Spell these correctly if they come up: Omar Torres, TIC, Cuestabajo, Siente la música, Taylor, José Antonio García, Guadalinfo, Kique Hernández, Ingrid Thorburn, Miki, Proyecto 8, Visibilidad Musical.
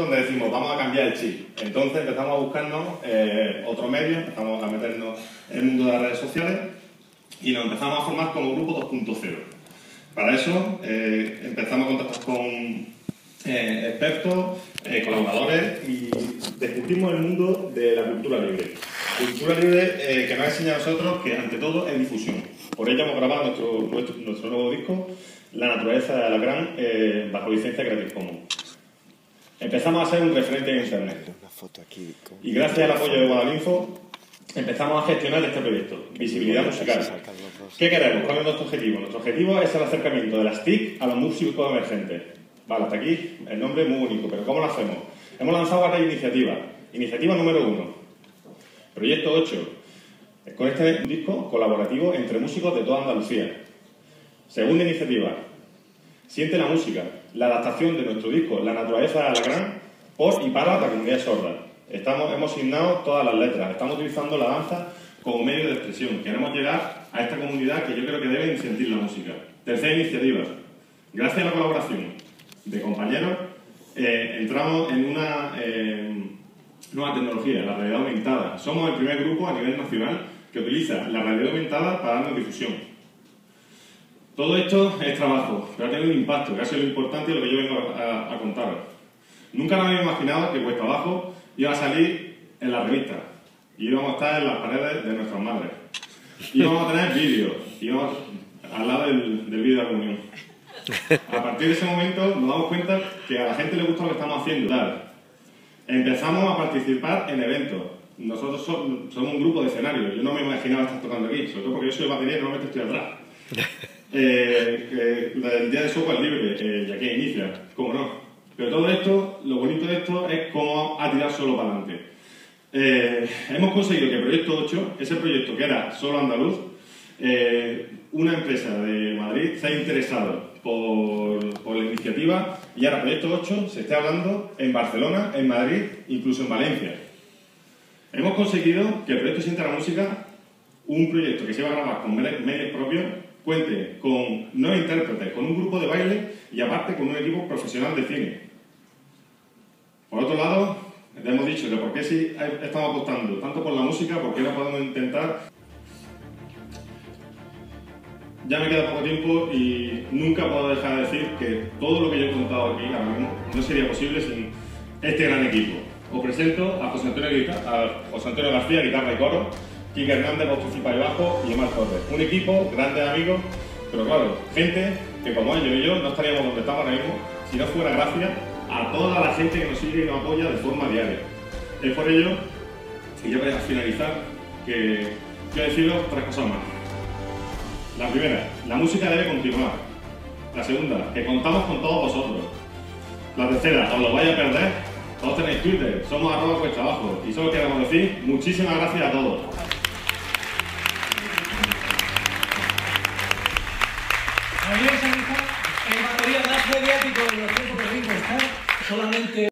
Donde decimos, vamos a cambiar el chip. Entonces empezamos a buscarnos otro medio, empezamos a meternos en el mundo de las redes sociales y nos empezamos a formar como grupo 2.0. Para eso empezamos a contactar con expertos, colaboradores y descubrimos el mundo de la cultura libre. Cultura libre que nos ha enseñado a nosotros que ante todo es difusión. Por ello hemos grabado nuestro nuevo disco, La naturaleza de Alacrán, bajo licencia Creative Commons. Empezamos a ser un referente en internet. Y gracias al apoyo de Guadalinfo empezamos a gestionar este proyecto, Visibilidad Musical. ¿Qué queremos? ¿Cuál es nuestro objetivo? Nuestro objetivo es el acercamiento de las TIC a los músicos emergentes. Vale, hasta aquí el nombre es muy bonito, pero ¿cómo lo hacemos? Hemos lanzado varias iniciativas. Iniciativa número 1, Proyecto 8. Con este disco colaborativo entre músicos de toda Andalucía. Segunda iniciativa, Siente la música, la adaptación de nuestro disco La naturaleza de Alacrán por y para la comunidad sorda. Hemos asignado todas las letras, estamos utilizando la danza como medio de expresión. Queremos llegar a esta comunidad que yo creo que debe sentir la música. Tercera iniciativa, gracias a la colaboración de compañeros, entramos en una nueva tecnología, la realidad aumentada. Somos el primer grupo a nivel nacional que utiliza la realidad aumentada para darnos difusión. Todo esto es trabajo, pero ha tenido un impacto, que ha sido lo importante de lo que yo vengo a contaros. Nunca me había imaginado que Cuestabajo iba a salir en la revista, y íbamos a estar en las paredes de nuestras madres. Íbamos a tener vídeos, íbamos al lado del vídeo de la comunión. A partir de ese momento nos damos cuenta que a la gente le gusta lo que estamos haciendo. Empezamos a participar en eventos. Nosotros somos un grupo de escenarios, yo no me imaginaba estar tocando aquí, sobre todo porque yo soy batería y normalmente estoy atrás. El día de sopa es libre, ya que inicia, cómo no. Pero todo esto, lo bonito de esto es cómo a tirar solo para adelante. Hemos conseguido que Proyecto 8, ese proyecto que era solo andaluz, una empresa de Madrid se ha interesado por la iniciativa y ahora Proyecto 8 se está hablando en Barcelona, en Madrid, incluso en Valencia. Hemos conseguido que el proyecto Siente la música, un proyecto que se va a grabar con medios propios, cuente con 9 intérpretes, con un grupo de baile y aparte con un equipo profesional de cine. Por otro lado, hemos dicho que por qué si estamos apostando tanto por la música, por qué no podemos intentar. Ya me queda poco tiempo y nunca puedo dejar de decir que todo lo que yo he contado aquí ahora mismo no sería posible sin este gran equipo. Os presento a José Antonio García, guitarra y coro, Kique Hernández, voz principal y bajo, y Omar Torres. Un equipo, grandes amigos, pero claro, gente que como ellos y yo no estaríamos donde estamos ahora mismo si no fuera gracias a toda la gente que nos sigue y nos apoya de forma diaria. Es por ello, y ya para finalizar, que quiero deciros tres cosas más. La primera, la música debe continuar. La segunda, que contamos con todos vosotros. La tercera, os lo vais a perder, todos tenéis Twitter, somos @cuestabajo, y solo queremos decir muchísimas gracias a todos. Ayer se dijo que el material más mediático de los tiempos que vengo está solamente...